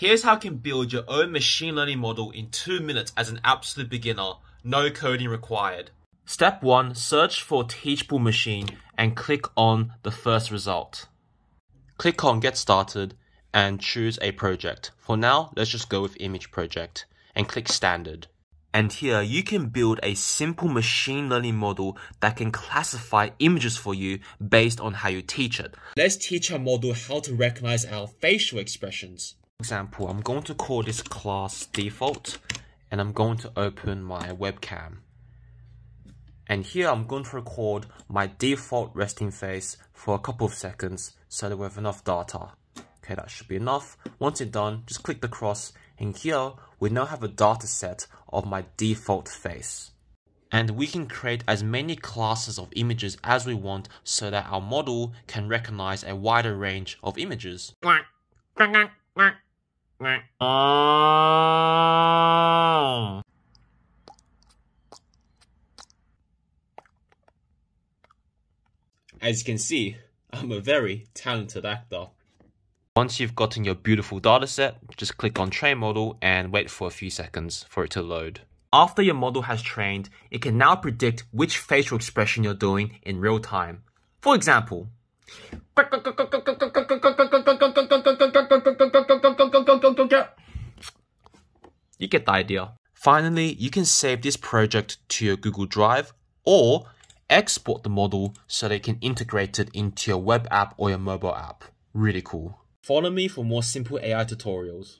Here's how you can build your own machine learning model in 2 minutes as an absolute beginner, no coding required. Step 1, search for Teachable Machine and click on the first result. Click on Get Started and choose a project. For now, let's just go with Image Project and click Standard. And here you can build a simple machine learning model that can classify images for you based on how you teach it. Let's teach our model how to recognize our facial expressions. For example, I'm going to call this class default and I'm going to open my webcam. And here I'm going to record my default resting face for a couple of seconds so that we have enough data. Okay, that should be enough. Once it's done, just click the cross and here we now have a data set of my default face. And we can create as many classes of images as we want so that our model can recognize a wider range of images. As you can see, I'm a very talented actor. Once you've gotten your beautiful dataset, just click on Train Model and wait for a few seconds for it to load. After your model has trained, it can now predict which facial expression you're doing in real time. For example, you get the idea. Finally, you can save this project to your Google Drive or export the model so they can integrate it into your web app or your mobile app. Really cool. Follow me for more simple AI tutorials.